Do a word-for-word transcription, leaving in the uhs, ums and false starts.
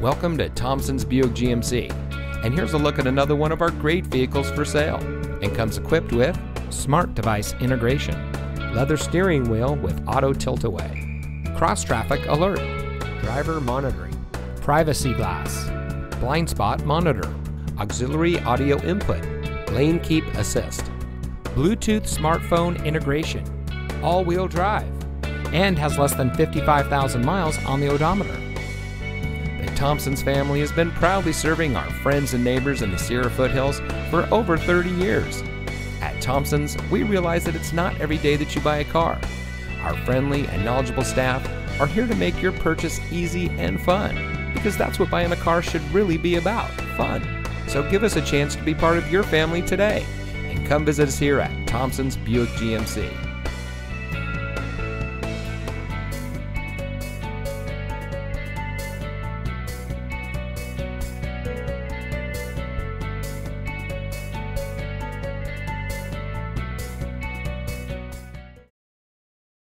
Welcome to Thompson's Buick G M C, and here's a look at another one of our great vehicles for sale, and comes equipped with smart device integration, leather steering wheel with auto tilt-away, cross-traffic alert, driver monitoring, privacy glass, blind spot monitor, auxiliary audio input, lane keep assist, Bluetooth smartphone integration, all-wheel drive, and has less than fifty-five thousand miles on the odometer. The Thompson's family has been proudly serving our friends and neighbors in the Sierra foothills for over thirty years. At Thompson's, we realize that it's not every day that you buy a car. Our friendly and knowledgeable staff are here to make your purchase easy and fun, because that's what buying a car should really be about, fun. So give us a chance to be part of your family today, and come visit us here at Thompson's Buick G M C.